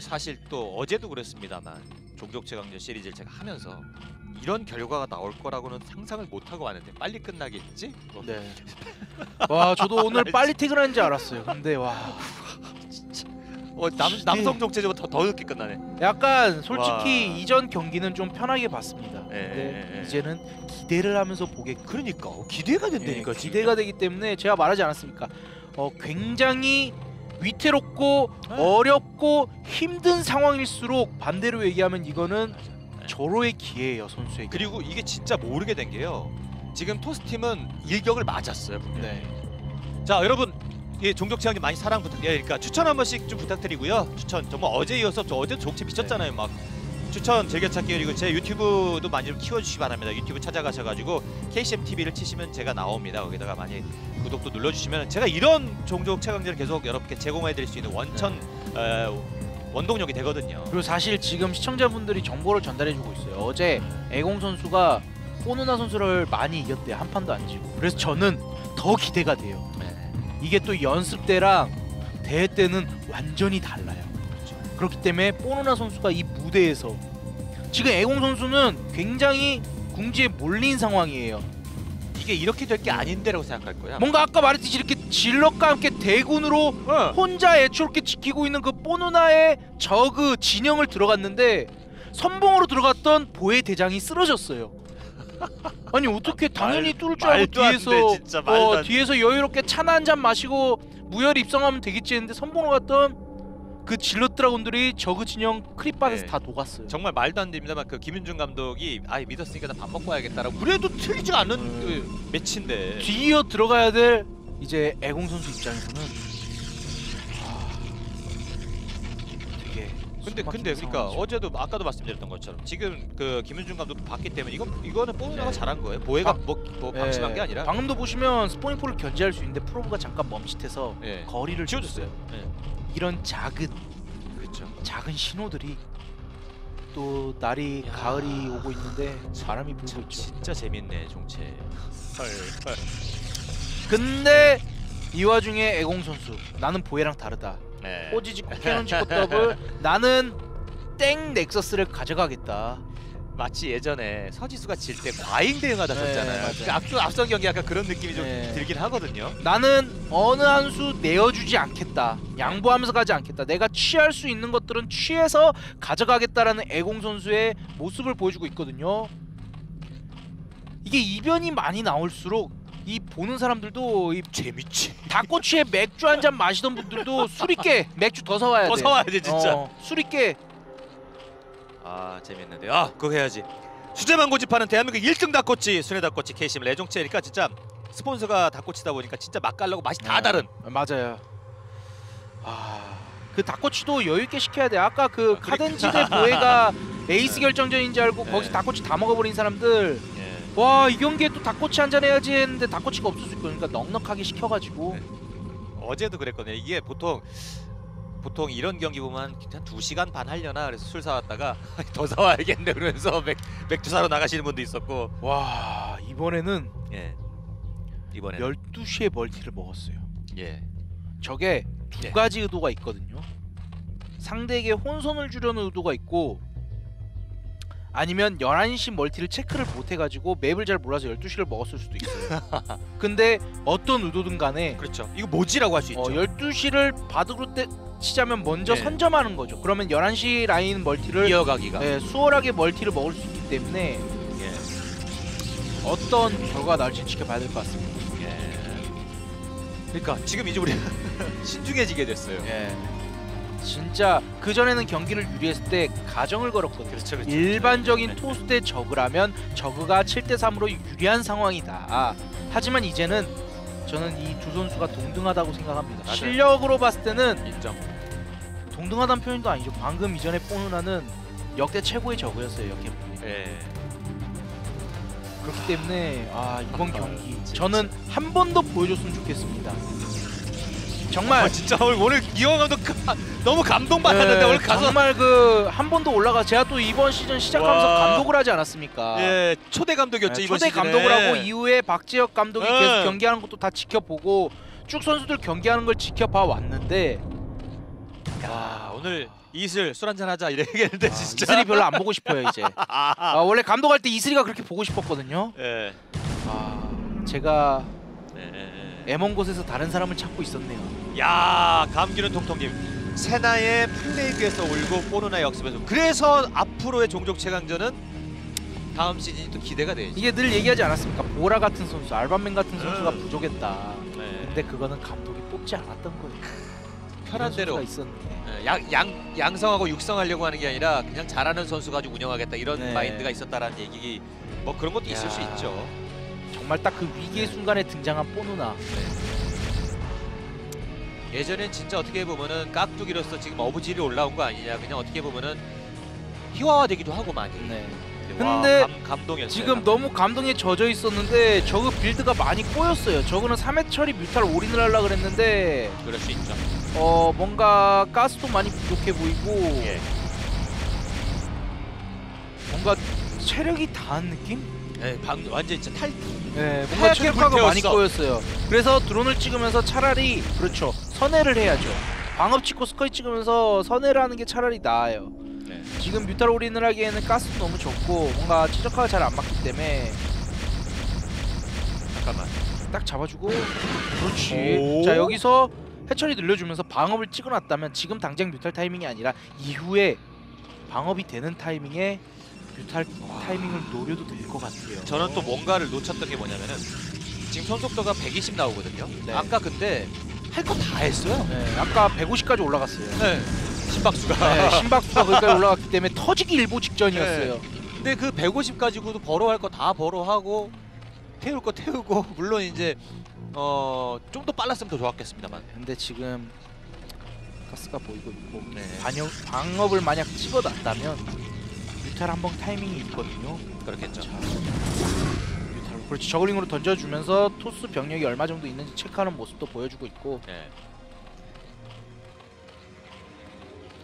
사실 또 어제도 그랬습니다만 종족최강전 시리즈를 제가 하면서 이런 결과가 나올 거라고는 상상을 못하고 왔는데 빨리 끝나겠지? 네. 와 저도 오늘 빨리 퇴근하는지 알았어요. 근데 와 진짜 남성 종체제보다 더 늦게 끝나네. 약간 솔직히 와. 이전 경기는 좀 편하게 봤습니다. 근데 이제는 기대를 하면서 보게. 그러니까 기대가 된다니까. 기대가 되기 때문에 제가 말하지 않았습니까? 굉장히 위태롭고 어렵고 힘든 상황일수록 반대로 얘기하면 이거는 절호의 기회예요 선수에게. 그리고 이게 진짜 모르게 된 게요. 지금 토스팀은 일격을 맞았어요 분명히. 네. 자 여러분 예, 종족최강전 많이 사랑 부탁드리니까 추천 한 번씩 좀 부탁드리고요. 추천 정말 어제 이어서 저 어제 종체 미쳤잖아요. 네. 막 추천 즐겨찾기 그리고 제 유튜브도 많이 좀 키워주시기 바랍니다. 유튜브 찾아가셔가지고 KCM TV를 치시면 제가 나옵니다. 거기다가 많이 구독도 눌러주시면 제가 이런 종족최강전을 계속 여러분께 제공해드릴 수 있는 원천 네. 원동력이 되거든요. 그리고 사실 지금 시청자분들이 정보를 전달해주고 있어요. 어제 애공 선수가 뽀누나 선수를 많이 이겼대요. 한 판도 안 지고. 그래서 저는 더 기대가 돼요. 이게 또 연습 때랑 대회 때는 완전히 달라요. 그렇죠. 그렇기 때문에 뽀누나 선수가 이 무대에서 지금 애공 선수는 굉장히 궁지에 몰린 상황이에요. 이게 이렇게 될 게 아닌데라고 생각할 거야. 뭔가 아까 말했듯이 이렇게 질럿과 함께 대군으로 혼자 애초롭게 지키고 있는 그 뽀누나의 저그 진영을 들어갔는데 선봉으로 들어갔던 보혜 대장이 쓰러졌어요. 아니 어떻게 당연히 뚫을 줄 알고 뒤에서 돼, 진짜, 뒤에서 여유롭게 차나 한잔 마시고 무혈 입성하면 되겠지 했는데 선봉으로 갔던 그 질럿 드라군들이 저그 진영 크립밭에서 네. 다 녹았어요. 정말 말도 안 됩니다만 그 김윤중 감독이 아예 믿었으니까 나 밥 먹고 와야겠다라고 그래도 틀리지 않은 그 매치인데 뒤이어 들어가야 될 이제 애공 선수 입장에서는 되게 근데 그러니까 어제도 아까도 말씀드렸던 것처럼 지금 그 김윤중 감독도 봤기 때문에 이거는 뽀누나가 네. 잘한 거예요. 보혜가 뭐 방심한 게 아니라 방금도 보시면 스포닝포를 견제할 수 있는데 프로브가 잠깐 멈칫해서 네. 거리를 지워줬어요. 네. 이런 작은 신호들이 또 날이 야. 가을이 오고 있는데 바람이 불고 있죠. 진짜 재밌네 종체. 헐. 근데 이 와중에 애공 선수 나는 보혜랑 다르다. 네. 호지 짓고 캐논 짓고 더블 나는 땡 넥서스를 가져가겠다. 마치 예전에 서지수가 질 때 과잉 대응하다 썼잖아요. 네, 앞선 경기 약간 그런 느낌이 네. 좀 들긴 하거든요. 나는 어느 한 수 내어주지 않겠다. 양보하면서 가지 않겠다. 내가 취할 수 있는 것들은 취해서 가져가겠다라는 애공 선수의 모습을 보여주고 있거든요. 이게 이변이 많이 나올수록 이 보는 사람들도 이 재밌지. 닭꼬치에 맥주 한 잔 마시던 분들도 술 있게 맥주 더 사와야 돼. 더 사와야 돼 진짜. 술 있게. 아 재밌는데 그거 해야지. 수제만 고집하는 대한민국 1등 닭꼬치 순회 닭꼬치 KCM 레종체니까 진짜 스폰서가 닭꼬치다 보니까 진짜 맛깔나고 맛이 다 다른. 맞아요. 그 닭꼬치도 여유 있게 시켜야 돼. 아까 그 카덴지대 보혜가 에이스 결정전인 줄 알고 거기서 닭꼬치 다 먹어버린 사람들 와 이 경기에 또 닭꼬치 한잔 해야지 했는데 닭꼬치가 없을 수 있고 그러니까 넉넉하게 시켜가지고 어제도 그랬거든요. 이게 보통 이런 경기 보면 한 2시간 반 하려나 그래서 술 사왔다가 더 사와야겠네 그러면서 맥주 사러 나가시는 분도 있었고 와 이번에는 이번에는 12시에 멀티를 먹었어요. 저게 두 가지 의도가 있거든요. 상대에게 혼선을 주려는 의도가 있고 아니면 11시 멀티를 체크를 못해가지고 맵을 잘 몰라서 12시를 먹었을 수도 있어요. 근데 어떤 의도든 간에 그렇죠. 이거 뭐지라고 할 수 있죠. 12시를 바둑으로 치자면 먼저 선점하는 거죠. 그러면 11시 라인 멀티를 이어가기가 수월하게 멀티를 먹을 수 있기 때문에 어떤 결과가 나올지 지켜봐야 될 것 같습니다. 그러니까 지금 이제 우리 신중해지게 됐어요. 진짜 그전에는 경기를 유리했을 때 가정을 걸었거든요. 그렇죠. 일반적인 토스 대 저그라면 저그가 7대3으로 유리한 상황이다. 하지만 이제는 저는 이 두 선수가 동등하다고 생각합니다. 맞아요. 실력으로 봤을 때는 인정. 동등하다는 표현도 아니죠. 방금 이전에 뽀누나는 역대 최고의 저그였어요. 그렇기 때문에 이번 경기 저는 한 번 더 보여줬으면 좋겠습니다. 정말 진짜 오늘 이영호 감독 너무 감동받았는데 오늘 가서 정말 그 한 번 더 올라가 제가 또 이번 시즌 시작하면서 감독을 하지 않았습니까? 초대 감독이었죠. 이번 초대 시즌에. 감독을 하고 이후에 박지혁 감독이 계속 경기하는 것도 다 지켜보고 쭉 선수들 경기하는 걸 지켜봐 왔는데 오늘 이슬 술 한잔 하자 이래 얘기했는데 진짜 이슬이 별로 안 보고 싶어요 이제. 원래 감독할 때 이슬이가 그렇게 보고 싶었거든요. 예. 제가 애먼 곳에서 다른 사람을 찾고 있었네요. 야, 감기는 통통님. 세나의 플레이그에서 울고 뽀누나의 역습에서. 그래서 앞으로의 종족최강전은 다음 시즌이 또 기대가 되죠. 이게 늘 얘기하지 않았습니까? 보라 같은 선수, 알밤맨 같은 선수가 부족했다. 네. 근데 그거는 감독이 뽑지 않았던 거예요. 편한 대로 있었는데. 양성하고 육성하려고 하는 게 아니라 그냥 잘하는 선수 가지고 운영하겠다 이런 네. 마인드가 있었다라는 얘기. 뭐 그런 것도 있을 수 있죠. 정말 딱 그 위기의 순간에 등장한 뽀누나. 예전엔 진짜 어떻게 보면은 깍두기로서 지금 어부질이 올라온 거 아니냐, 그냥 어떻게 보면은 희화화되기도 하고 많이. 네. 근데 감동이었어요. 지금 너무 감동에 젖어 있었는데 저그 빌드가 많이 꼬였어요. 저그는 3회 처리 뮤탈 올인을 하려고 그랬는데. 그럴 수 있죠. 뭔가 가스도 많이 부족해 보이고 예. 뭔가 체력이 다한 느낌? 네, 완전 진짜 탈. 네, 뭔가 체력화가 많이 꼬였어요. 그래서 드론을 찍으면서 차라리 그렇죠. 선회를 해야죠. 방업 찍고 스커이 찍으면서 선회를 하는 게 차라리 나아요. 네. 지금 뮤탈 올인을 하기에는 가스도 너무 적고 뭔가 최적화가 잘 안 맞기 때문에. 잠깐만. 딱 잡아주고. 그렇지. 자, 여기서 해철이 늘려주면서 방업을 찍어놨다면 지금 당장 뮤탈 타이밍이 아니라 이후에 방업이 되는 타이밍에 뮤탈 타이밍을 노려도 될 것 같아요. 저는 또 뭔가를 놓쳤던 게 뭐냐면은 지금 손속도가 120 나오거든요. 네. 아까 근데 할 거 다 했어요. 네. 아까 150까지 올라갔어요. 네. 심박수가. 네, 심박수가 거기까지 올라갔기 때문에 터지기 일보 직전이었어요. 네. 근데 그 150 가지고도 벌어 할 거 다 벌어 하고 태울 거 태우고, 물론 이제 좀 더 빨랐으면 더 좋았겠습니다만. 근데 지금 가스가 보이고 있고 네. 방업을 만약 찍어놨다면 뮤탈 한번 타이밍이 있거든요. 그렇겠죠. 자, 뮤탈로. 그렇지. 저글링으로 던져주면서 토스 병력이 얼마 정도 있는지 체크하는 모습도 보여주고 있고. 네.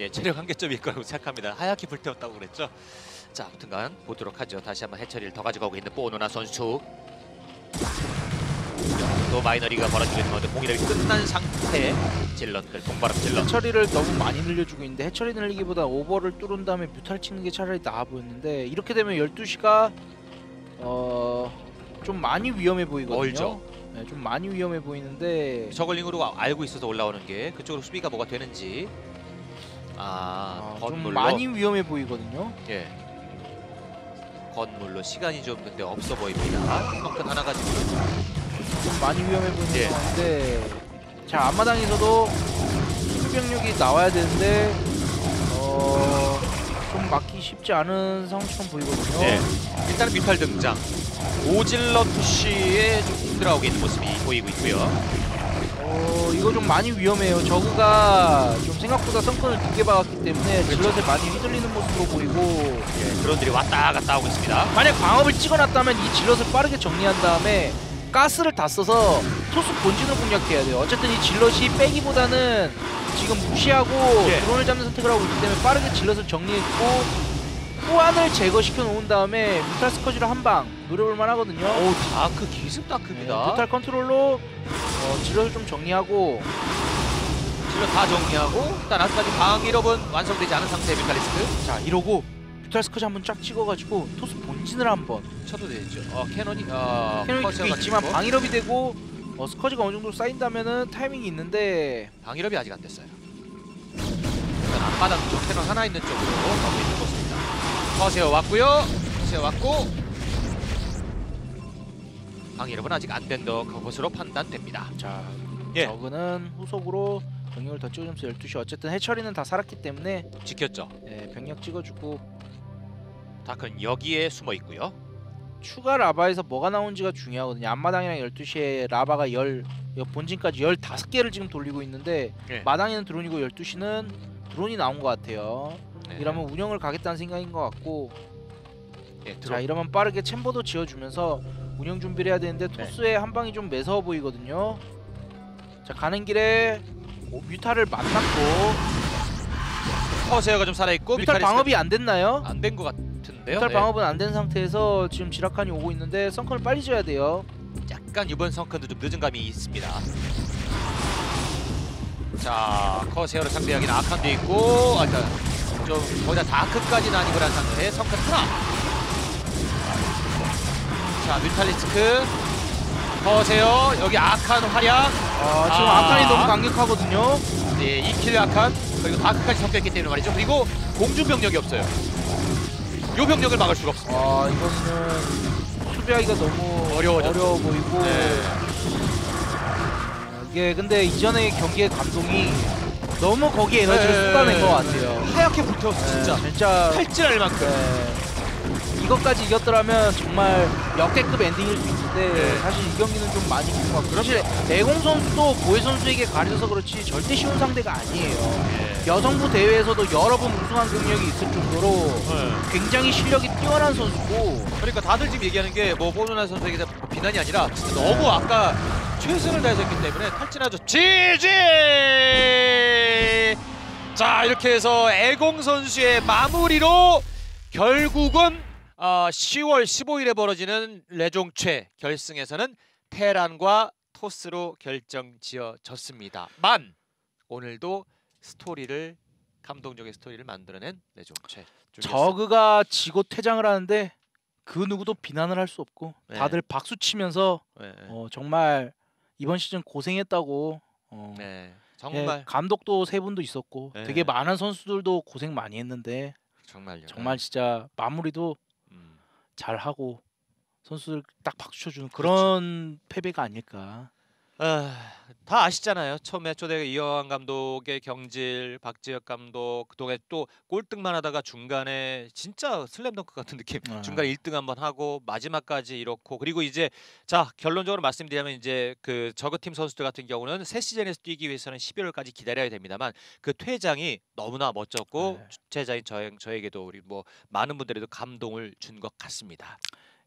예, 체력 한계점이 있거라고 생각합니다. 하얗게 불태웠다고 그랬죠. 자, 아무튼간 보도록 하죠. 다시 한번 해처리를 더 가져가고 있는 뽀누나 선수. 또 마이너리가 벌어지는 건데 공이력이 끝난 상태. 질럿들 동바람 질럿. 해처리를 너무 많이 늘려주고 있는데 해처리 늘리기보다 오버를 뚫은 다음에 뮤탈 치는 게 차라리 나아 보였는데, 이렇게 되면 12시가 좀 많이 위험해 보이거든요. 멀죠. 네, 좀 많이 위험해 보이는데 저글링으로 알고 있어서 올라오는 게 그쪽으로 수비가 뭐가 되는지. 건물로 좀 많이 위험해 보이거든요. 예. 건물로 시간이 좀 근데 없어 보입니다. 펑크 하나 가지고 좀 많이 위험해 보이는 건데 예. 자, 앞마당에서도 수병력이 나와야 되는데 좀 막기 쉽지 않은 상황처럼 보이거든요. 예. 일단은 뮤탈 등장, 오질러 푸시에 좀 힘들어하고 있는 모습이 보이고 있고요. 이거 좀 많이 위험해요. 저그가 좀 생각보다 성큰을 늦게 박았기 때문에 그렇죠. 질럿에 많이 휘둘리는 모습으로 보이고 예, 드론들이 왔다 갔다 하고 있습니다. 만약 방업을 찍어놨다면 이 질럿을 빠르게 정리한 다음에 가스를 다 써서 토스 본진을 공략해야 돼요. 어쨌든 이 질럿이 빼기보다는 지금 무시하고 예. 드론을 잡는 선택을 하고 있기 때문에 빠르게 질럿을 정리했고 후안을 제거시켜 놓은 다음에 뮤탈 스커지로 한방 노려볼만 하거든요. 오, 다크, 기습 다크입니다. 네, 뮤탈 컨트롤로 질럿을 좀 정리하고 질럿 다 정리하고 일단 아직까지 방 1업은 완성되지 않은 상태의 뮤탈리스트. 자, 이러고 뮤탈 스커지 한번 쫙 찍어가지고 토스 본진을 한번 쳐도 되죠. 캐논이 있지만 방 1업이 되고 스커지가 어느 정도 쌓인다면은 타이밍이 있는데 방 1업이 아직 안 됐어요. 일단 앞바닥 쪽 캐논 하나 있는 쪽으로 가고 있는 모습. 허세어 왔고요. 허세어 왔고 방 여러분 아직 안 된 것으로 판단됩니다. 자, 예. 저그는 후속으로 병력을 더 찍어주면서 12시 어쨌든 해처리는 다 살았기 때문에 지켰죠. 예, 병력 찍어주고 다크는 여기에 숨어 있고요. 추가 라바에서 뭐가 나온지가 중요하거든요. 앞마당이랑 12시에 라바가 본진까지 15개를 지금 돌리고 있는데 예. 마당에는 드론이고 12시는 드론이 나온 것 같아요. 네. 이러면 운영을 가겠다는 생각인 것 같고 네, 자, 이러면 빠르게 챔버도 지어주면서 운영 준비를 해야 되는데 토스에 네. 한 방이 좀 매서워 보이거든요. 자, 가는 길에 뮤탈을 만났고 허세어가 좀 살아있고 뮤탈 방업이 안 됐나요? 안 된 것 같은데요? 뮤탈 네. 방업은 안 된 상태에서 지금 지라칸이 오고 있는데 성큰을 빨리 줘야 돼요. 약간 이번 성큰도 좀 늦은 감이 있습니다. 자, 커세어를 상대하기는 아칸도 있고, 아, 일단 좀 거의 다 다크까지는 아니고 란 상태에 성큰 하나. 자, 뮤탈리스크 커세어, 여기 아칸 활약. 아, 지금 아칸이 너무 강력하거든요. 네, 2킬 아칸, 그리고 다크까지 섞여있기 때문에 말이죠. 그리고 공중병력이 없어요. 요 병력을 막을 수가 없어요. 아, 이거는 수비하기가 너무 어려워 보이고. 네. 이게 근데 이전의 경기의 감동이 너무 거기에 에너지를 쏟아낸 것 같아요. 하얗게 붙었어, 진짜. 진짜 탈진할 만큼. 이것까지 이겼더라면 정말 역대급 엔딩일 수 있는데 사실 이 경기는 좀 많이 본 것 같고, 사실 애공 선수도 보혜 선수에게 가려서 그렇지 절대 쉬운 상대가 아니에요. 여성부 대회에서도 여러 번 우승한 경력이 있을 정도로 굉장히 실력이 뛰어난 선수고, 그러니까 다들 지금 얘기하는 게 뭐 뽀누나 선수에게 비난이 아니라 진짜 너무 아까 최선을 다해서 했기 때문에 탈진하죠. GG! 자, 이렇게 해서 애공 선수의 마무리로 결국은 10월 15일에 벌어지는 레종최 결승에서는 테란과 토스로 결정지어졌습니다. 만! 오늘도 스토리를, 감동적인 스토리를 만들어낸 레종최. 저그가 지고 퇴장을 하는데 그 누구도 비난을 할 수 없고 다들 박수치면서 정말 이번 시즌 고생했다고 정말 감독도 세 분도 있었고 되게 많은 선수들도 고생 많이 했는데 정말 진짜 마무리도 잘하고 선수들 딱 박수 쳐주는 그런 패배가 아닐까. 다 아시잖아요. 처음에 초대 이영호 감독의 경질, 박지혁 감독, 그동안 또 꼴등만 하다가 중간에 진짜 슬램덩크 같은 느낌. 중간에 1등 한번 하고 마지막까지 이렇고, 그리고 이제 자 결론적으로 말씀드리면 이제 그 저그팀 선수들 같은 경우는 새 시즌에서 뛰기 위해서는 12월까지 기다려야 됩니다만 그 퇴장이 너무나 멋졌고 주최자인 저에게도 우리 뭐 많은 분들에도 감동을 준 것 같습니다.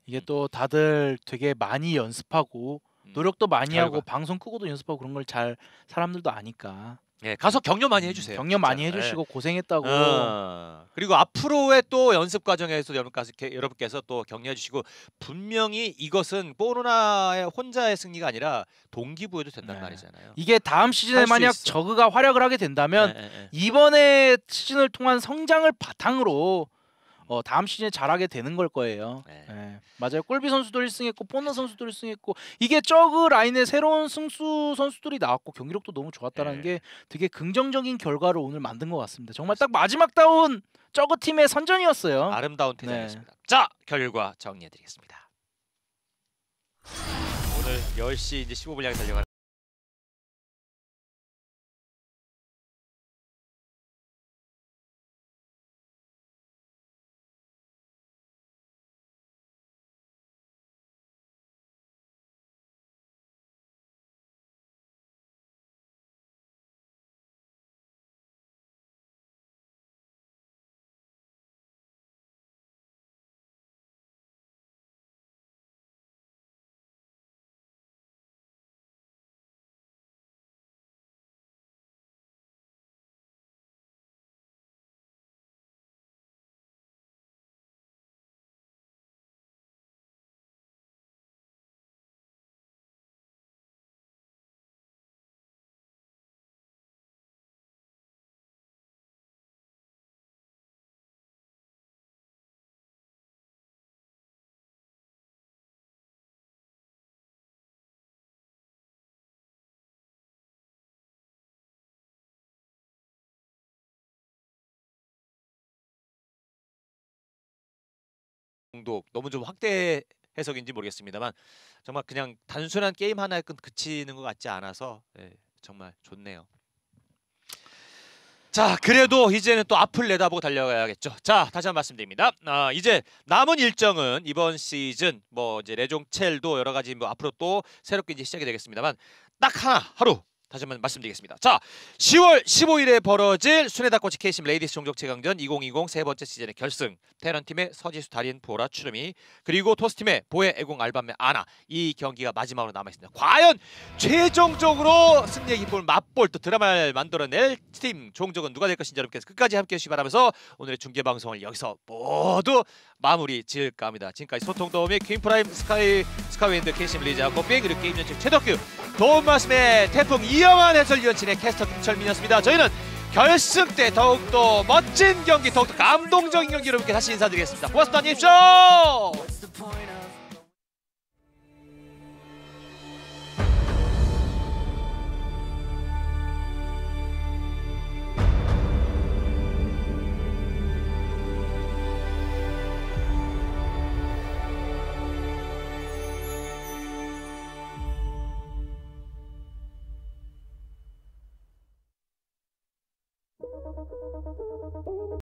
이게 또 다들 되게 많이 연습하고 노력도 많이 하고 방송 끄고도 연습하고 그런 걸 잘 사람들도 아니까. 예, 가서 격려 많이 해주세요. 격려 많이 해주시고 고생했다고. 그리고 앞으로의 또 연습 과정에서 여러분께서 또 격려해주시고, 분명히 이것은 뽀누나의 혼자의 승리가 아니라 동기부여도 된단 말이잖아요. 이게 다음 시즌에 만약 저그가 활약을 하게 된다면 이번에 시즌을 통한 성장을 바탕으로 다음 시즌에 잘하게 되는 걸 거예요. 네. 맞아요. 꼴비 선수도 1승했고 뽀누나 선수도 1승했고, 이게 저그 라인의 새로운 승수 선수들이 나왔고 경기력도 너무 좋았다는 게 되게 긍정적인 결과를 오늘 만든 것 같습니다. 정말 딱 마지막 다운 저그 팀의 선전이었어요. 아름다운 퇴장이었습니다. 자, 결과 정리해드리겠습니다. 오늘 10시 이제 15분 향해 달려가는 정도, 너무 좀 확대 해석인지 모르겠습니다만 정말 그냥 단순한 게임 하나에 그치는 것 같지 않아서 정말 좋네요. 자, 그래도 이제는 또 앞을 내다보고 달려가야겠죠. 자, 다시 한번 말씀드립니다. 이제 남은 일정은 이번 시즌 뭐 이제 레종첼도 여러 가지 뭐 앞으로 또 새롭게 이제 시작이 되겠습니다만 딱 하루 다시 한번 말씀드리겠습니다. 자, 10월 15일에 벌어질 순회닭꼬치 KCM 레이디스 종족 최강전 2020 세 번째 시즌의 결승, 테란팀의 서지수, 달인, 보라, 추르미, 그리고 토스팀의 보혜, 애공, 알밤맨, 아나, 이 경기가 마지막으로 남아있습니다. 과연 최종적으로 승리의 기쁨을 맛볼 또 드라마를 만들어낼 팀 종족은 누가 될 것인지 여러분께서 끝까지 함께해 주시기 바라면서 오늘의 중계방송을 여기서 모두 마무리 지을까 합니다. 지금까지 소통도우미, 퀸프라임, 스카이윈드, KCM 리자, 코핑, 그리고 게임연출 최덕규, 도움 말씀에 태풍 이영환 해설위원진의 캐스터 김철민이었습니다. 저희는 결승 때 더욱더 멋진 경기, 더욱더 감동적인 경기로 이렇게 다시 인사드리겠습니다. 고맙습니다. 안녕히 계십시오.